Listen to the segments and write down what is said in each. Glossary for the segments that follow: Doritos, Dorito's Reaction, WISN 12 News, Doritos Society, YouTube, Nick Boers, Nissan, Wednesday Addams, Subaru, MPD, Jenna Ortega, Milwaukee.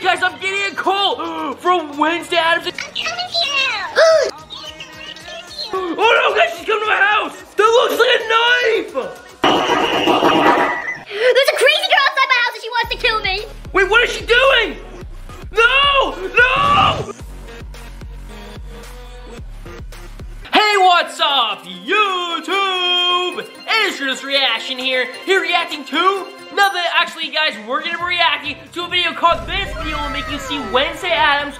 Hey guys, I'm getting a call from Wednesday Addams. I'm coming to your house. Oh no, guys, she's coming to my house. That looks like a knife. There's a crazy girl outside my house and she wants to kill me. Wait, what is she doing? No, no. Hey, what's up, YouTube? It's Dorito's Reaction here. Here reacting to nothing. Actually, guys, we're gonna be reacting to a video called This Video Will Make You See Wednesday Addams.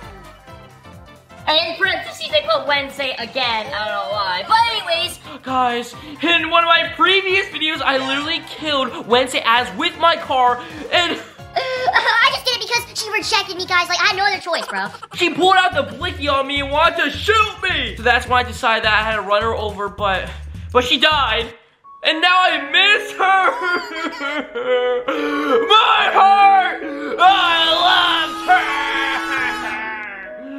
And in parentheses, they put Wednesday again. I don't know why. But anyways, guys, in one of my previous videos, I literally killed Wednesday Addams with my car, and I just did it because she rejected me, guys. Like, I had no other choice, bro. She pulled out the blicky on me and wanted to shoot me. So that's when I decided that I had to run her over, but she died. And now I miss her. My heart! I loved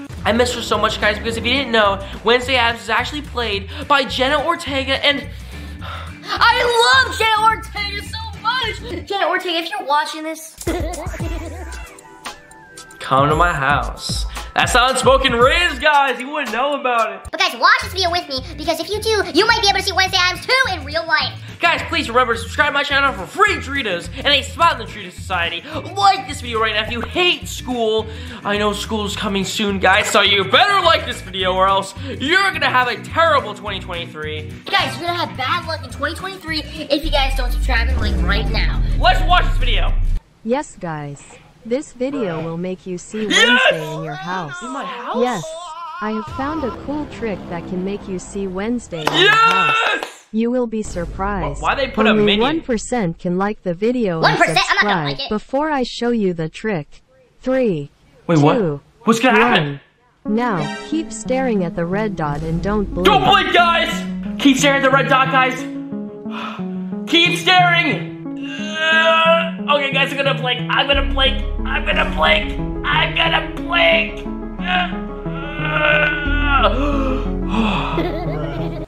her! I miss her so much, guys, because if you didn't know, Wednesday Addams is actually played by Jenna Ortega, and I love Jenna Ortega so much! Jenna Ortega, if you're watching this, come to my house. That's how unspoken Riz, guys. You wouldn't know about it. But guys, watch this video with me, because if you do, you might be able to see Wednesday Addams 2 in real life. Guys, please remember to subscribe to my channel for free Doritos and a spot in the Dorito Society. Like this video right now if you hate school. I know school is coming soon, guys, so you better like this video or else you're gonna have a terrible 2023. Guys, you're gonna have bad luck in 2023 if you guys don't subscribe and like right now. Let's watch this video. Yes, guys. This video will make you see Wednesday in your house. In my house? Yes. I have found a cool trick that can make you see Wednesday in your house. You will be surprised. Why they put a mini? Only 1% can like the video and subscribe before I show you the trick. 3. Wait, what? What's gonna happen? Now, keep staring at the red dot and don't blink. Don't blink, guys! Keep staring at the red dot, guys. Keep staring! Okay, guys, I'm gonna blink. I'm gonna blink. I'm gonna blink. I'm gonna blink.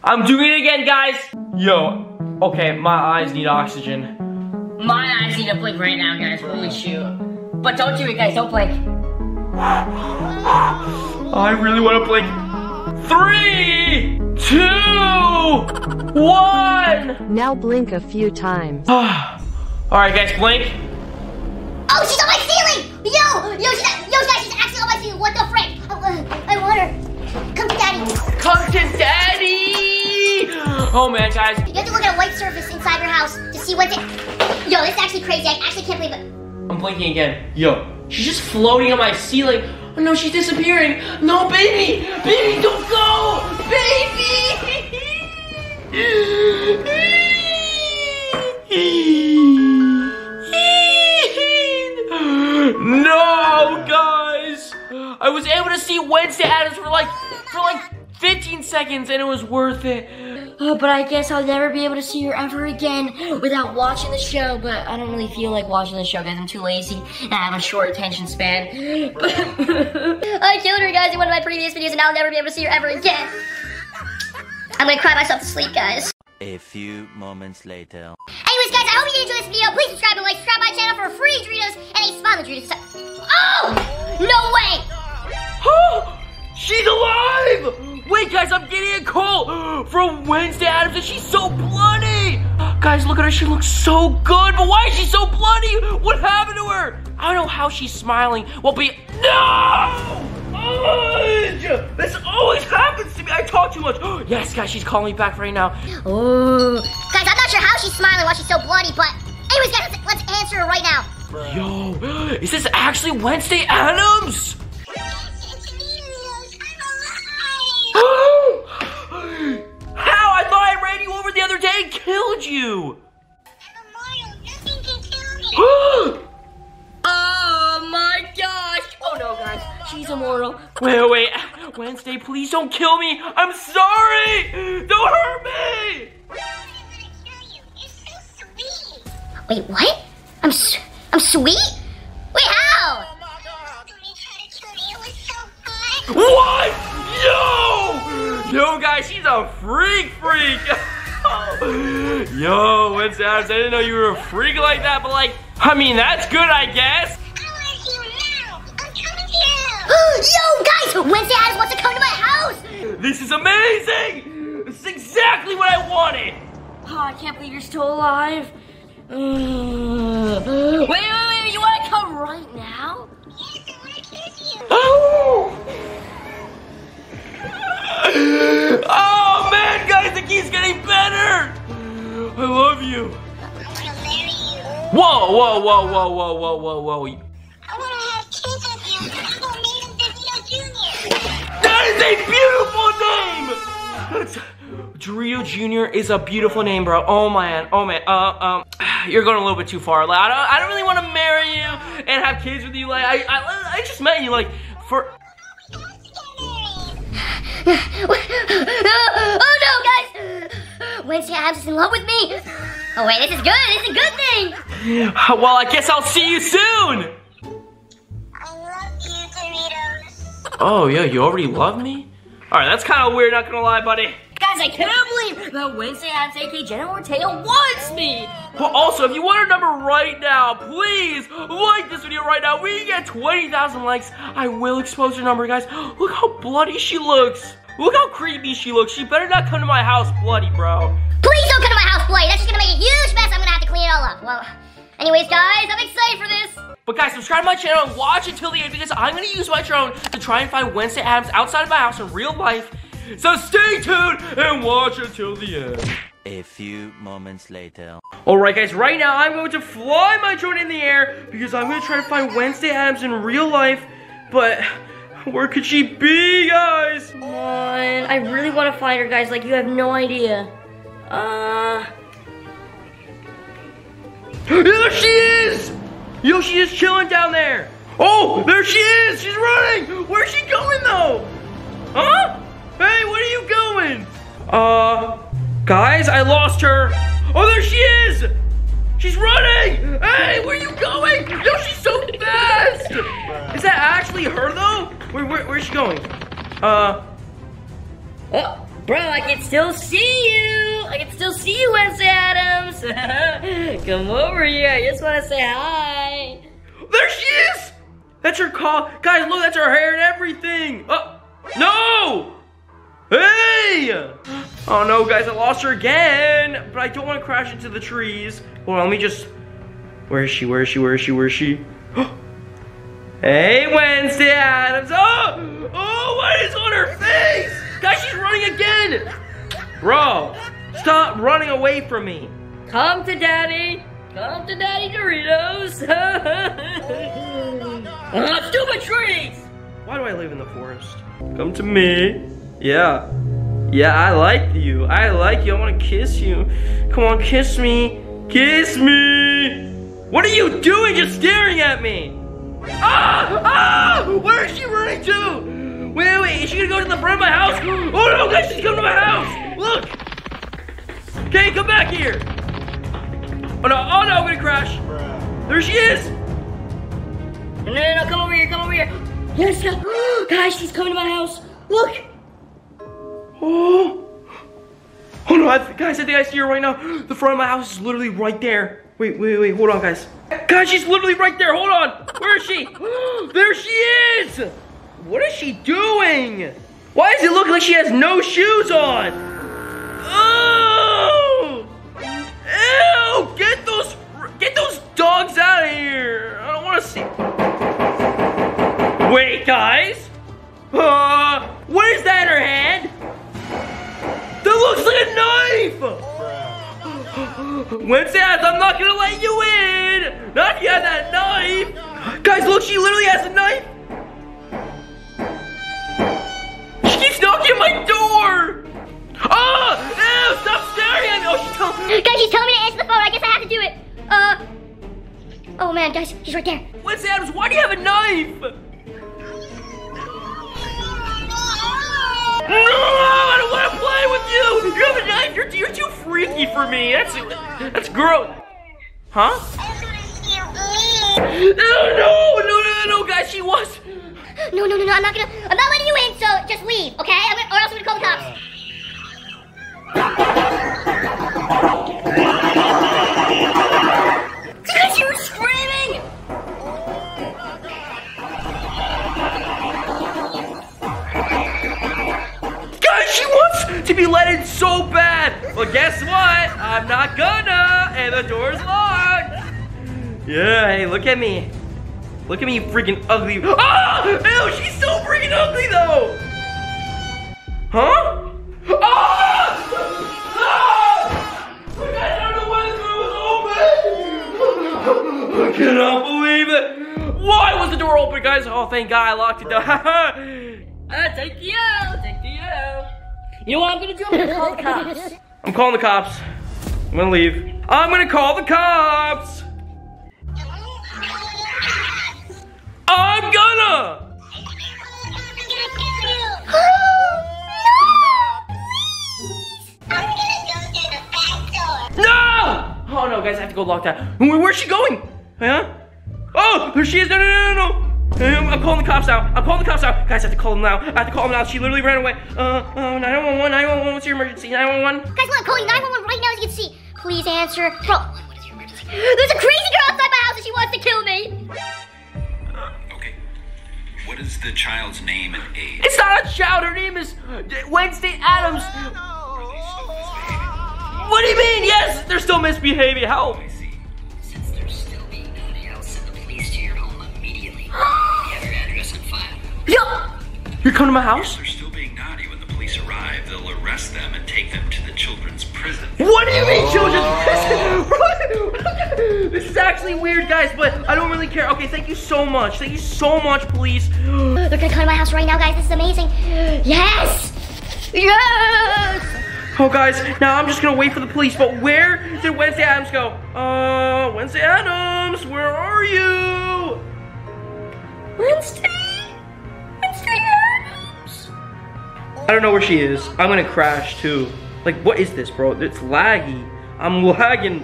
I'm doing it again, guys! Yo, okay, my eyes need oxygen. My eyes need to blink right now, guys. Holy shoot. But don't do it, guys. Don't blink. I really want to blink. 3, 2, 1! Now blink a few times. Alright, guys, blink. Oh, she's on my ceiling! Yo, guys, she's actually on my ceiling. What the frick? I want her. Come to daddy. Come to daddy! Oh man, guys. You have to look at a white surface inside your house to see what's in. Yo, this is actually crazy. I actually can't believe it. I'm blinking again. Yo, she's just floating on my ceiling. Oh no, she's disappearing. No, baby! Baby, don't go! Baby! No, guys! I was able to see Wednesday Addams for like 15 seconds and it was worth it. But I guess I'll never be able to see her ever again without watching the show. But I don't really feel like watching the show, guys. I'm too lazy and I have a short attention span. I killed her, guys, in one of my previous videos, and I'll never be able to see her ever again. I'm gonna cry myself to sleep, guys. A few moments later. Anyways, guys, I hope you enjoyed this video. Please subscribe and like. Subscribe my channel for free Doritos and a spot in the Dorito Society. Oh! No way! She's alive! Wait, guys, I'm getting a call from Wednesday Addams and she's so bloody! Guys, look at her, she looks so good, but why is she so bloody? What happened to her? I don't know how she's smiling. Well, be no! This always happens to me, I talk too much. Yes, guys, she's calling me back right now. Oh, guys, I'm not sure how she's smiling while she's so bloody, but anyways, guys, let's answer her right now. Yo, is this actually Wednesday Addams? Killed you. Oh my gosh! Oh no, guys, she's immortal. Wait, Wednesday, please don't kill me. I'm sorry. Don't hurt me. Wait, what? I'm sweet? Wait, how? What? Yo, guys, she's a freak. Yo, Wednesday Addams, I didn't know you were a freak like that, but like, I mean, that's good, I guess. I want to see you now. I'm house! Wednesday Addams wants to come to my house! This is amazing! This is exactly what I wanted! Oh, I can't believe you're still alive. Wait, wait, wait, you want to come right now? Yes, I want to kiss you! Oh! Oh man, guys, it keeps getting better! I love you! Whoa, whoa, whoa, whoa, whoa, whoa, whoa, whoa. I want to have kids with you. I'm going to name him Dorito Jr. That is a beautiful name! Dorito Jr. is a beautiful name, bro. Oh, man. Oh, man. You're going a little bit too far. Like, I don't really want to marry you and have kids with you. Like, I just met you, like, for... Oh, no, we got to get married. Oh, no, guys. Wednesday Addams is in love with me. Oh, wait, this is good. This is a good thing. Well, I guess I'll see you soon. I love you, Doritos. Oh, yeah, you already love me? All right, that's kind of weird, not gonna lie, buddy. Guys, I cannot believe that Wednesday Addams, aka Jenna Ortega, wants me. But also, if you want our number right now, please like this video right now. We get 20,000 likes. I will expose your number, guys. Look how bloody she looks. Look how creepy she looks. She better not come to my house bloody, bro. Please don't come to my house bloody. That's just gonna make a huge mess. I'm gonna have to clean it all up. Well. Anyways, guys, I'm excited for this. But guys, subscribe to my channel and watch until the end because I'm going to use my drone to try and find Wednesday Addams outside of my house in real life. So stay tuned and watch until the end. A few moments later. Alright guys, right now I'm going to fly my drone in the air because I'm going to try to find Wednesday Addams in real life. But where could she be, guys? Come on, I really want to find her, guys. Like, you have no idea. There she is! Yo, she is chilling down there. Oh, there she is! She's running! Where's she going though? Huh? Hey, where are you going? Guys, I lost her. Oh, there she is! She's running! Hey, where are you going? Yo, she's so fast! Is that actually her though? Where's she going? Oh, bro, I can still see you! I can still see you, Wednesday Addams. Come over here. I just want to say hi. There she is. That's her call. Guys, look, that's her hair and everything. Oh, no. Hey. Oh, no, guys, I lost her again. But I don't want to crash into the trees. Hold on, let me just. Where is she? Where is she? Where is she? Where is she? Hey, Wednesday Addams. Oh, oh, what is on her face? Guys, she's running again. Bro. Stop running away from me. Come to Daddy. Come to Daddy Doritos. Stupid trees. Why do I live in the forest? Come to me. Yeah. Yeah, I like you. I like you. I want to kiss you. Come on, kiss me. Kiss me. What are you doing just staring at me? Ah! Ah! Where is she running to? Wait, wait. Is she going to go to the front of my house? Oh, no, guys. She's coming to my house. Look. Okay, come back here. Oh no, I'm gonna crash. There she is. No, no, no, come over here, come over here. Yes, no. Guys, she's coming to my house. Look. Oh. Oh no, guys, I think I see her right now. The front of my house is literally right there. Wait, wait, wait, hold on, guys. Guys, she's literally right there, hold on. Where is she? There she is. What is she doing? Why does it look like she has no shoes on? Oh. Ew! Get those dogs out of here! I don't want to see. Wait, guys. What is that in her hand? That looks like a knife. Wednesday Addams, I'm not gonna let you in. Not if you have that knife, guys. Look, she literally has a knife. She keeps knocking at my door. Oh! Ew! Stop staring at me! Oh, she's telling me. Guys, she's telling me to answer the phone. I guess I have to do it. Oh man, guys, she's right there. Wednesday Addams, why do you have a knife? No! I don't want to play with you. You have a knife. You're too freaky for me. That's gross. Huh? No, guys, she was. No, I'm not letting you in. So just leave, okay? Or else I'm gonna call the cops. Guys, you were screaming! me let in so bad. But guess what? I'm not gonna, and the door's locked. Yeah, hey, look at me. Look at me, you freaking ugly. Ah! Ew, she's so freaking ugly though. Huh? Ah! Ah! Look, I don't know why the door was open. I cannot believe it. Why was the door open, guys? Oh, thank God I locked it down. Thank you, thank you. You know what I'm gonna do? I'm gonna call the cops. I'm calling the cops. I'm gonna leave. I'm gonna call the cops. I'm gonna. No! Oh no, guys, I have to go lock that. Where's she going? Huh? Oh, there she is. No, no, no, no, no. I'm calling the cops out. I'm calling the cops out. Guys, I have to call them now. I have to call them now. She literally ran away. 911, 911, what's your emergency? 911. Guys, look, I'm calling 911 right now as you can see. Please answer. 911, what is your emergency? There's a crazy girl outside my house and she wants to kill me. Okay. What is the child's name and age? It's not a child. Her name is Wednesday Addams. What do you mean? Yes, they're still misbehaving. Help. You're coming to my house? Yes, they're still being naughty. When the police arrive, they'll arrest them and take them to the children's prison. What do you mean, children's prison? This is actually weird, guys, but I don't really care. Okay, thank you so much. Thank you so much, police. They're gonna come to my house right now, guys. This is amazing. Yes! Yes! Oh, guys, now I'm just gonna wait for the police, but where did Wednesday Addams go? Wednesday Addams, where are you? Wednesday? I don't know where she is. I'm gonna crash too. Like, what is this, bro? It's laggy. I'm lagging.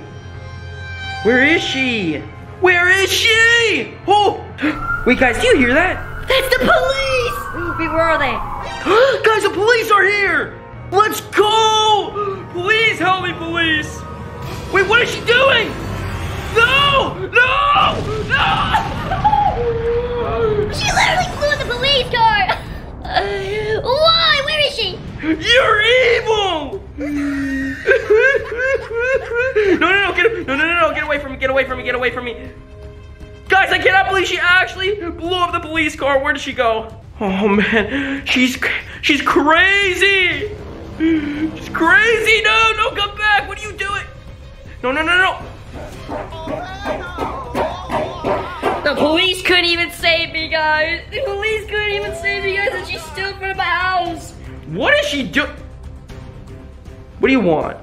Where is she? Where is she? Oh! Wait, guys, do you hear that? That's the police! Wait, where are they? Guys, the police are here! Let's go! Please help me, police! Wait, what is she doing? No! No! No! She literally flew in the police car! Why? Where is she? You're evil! No, no, no, get him. No, no, no, no, get away from me, get away from me, get away from me. Guys, I cannot believe she actually blew up the police car. Where did she go? Oh man, she's crazy. She's crazy, no, no, come back. What are you doing? No, no, no, no. The police couldn't even save me, guys. The police couldn't even save me, guys, and she's still in front of my house. What is she doing? What do you want?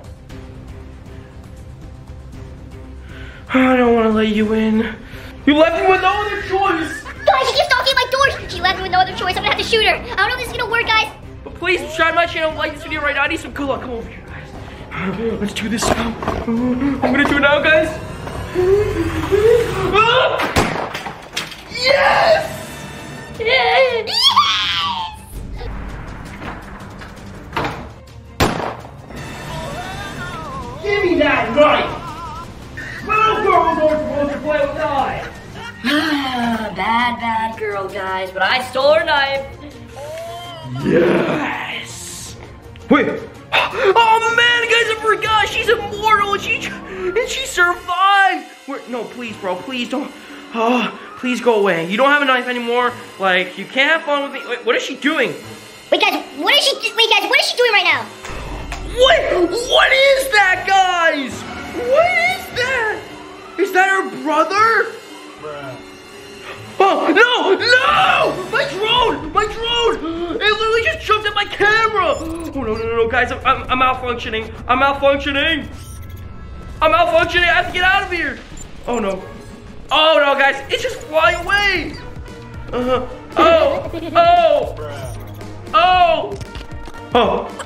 I don't want to let you in. You left me with no other choice. Guys, she keeps knocking at my door. She left me with no other choice. I'm going to have to shoot her. I don't know if this is going to work, guys. But please, subscribe my channel, like this video right now. I need some good luck. Come over here, guys. Let's do this now. I'm going to do it now, guys. Ah! Yes! Yes! Yes! Give me that knife! Little girl was supposed to play with knives! Bad, bad girl, guys, but I stole her knife! Yes! Wait! Oh man, guys, I forgot! She's immortal and she survived! No, please, bro, please don't. Oh, please go away. You don't have a knife anymore. Like, you can't have fun with me. Wait, what is she doing? Wait guys, what is she doing right now? What is that, guys? What is that? Is that her brother? Bruh. Oh, no, no! My drone! It literally just jumped at my camera. Oh, no, no, no, guys, I'm malfunctioning. I'm malfunctioning, I have to get out of here. Oh, no. Oh no, guys, it's just flying away! Oh!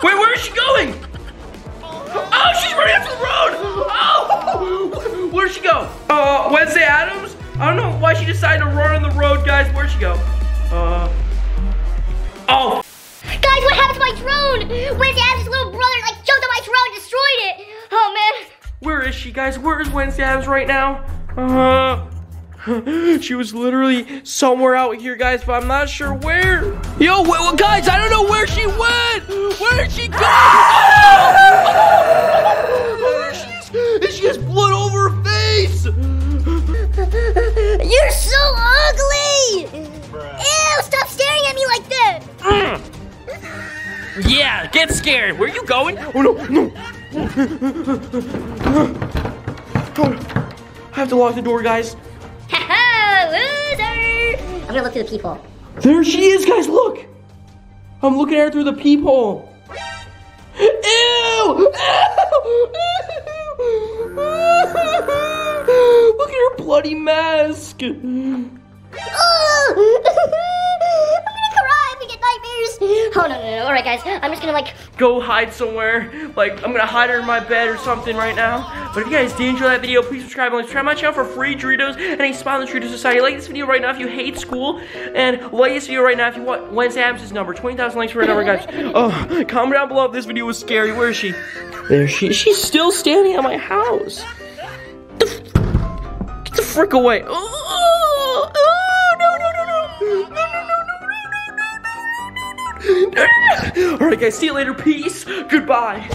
Wait, where is she going? Oh, she's running off the road! Oh! Where'd she go? Wednesday Addams? I don't know why she decided to run on the road, guys. Where'd she go? Oh! Guys, what happened to my drone? Wednesday Addams' little brother like jumped on my drone and destroyed it! Oh man! Where is she, guys? Where is Wednesday Addams right now? She was literally somewhere out here, guys, but I'm not sure where. Yo, guys, I don't know where she went. Where did she go? Oh, she has blood over her face. You're so ugly. Bruh. Ew, stop staring at me like that. Yeah, get scared. Where are you going? Oh, no, no. Oh, I have to lock the door, guys. Loser! I'm gonna look through the peephole. There she is, guys, look! I'm looking at her through the peephole. Ew! Ew! Look at her bloody mask! Oh, no. All right, guys, I'm just gonna, like, go hide somewhere. Like, I'm gonna hide her in my bed or something right now. But if you guys did enjoy that video, please subscribe and try my channel for free Doritos and a spot on the Dorito Society. Like this video right now if you hate school. And like this video right now if you want Wednesday Addams' number. 20,000 likes for her number, guys. Oh, comment down below if this video was scary. Where is she? There she is. She's still standing at my house. Get the frick away. Alright guys, see you later, peace, goodbye.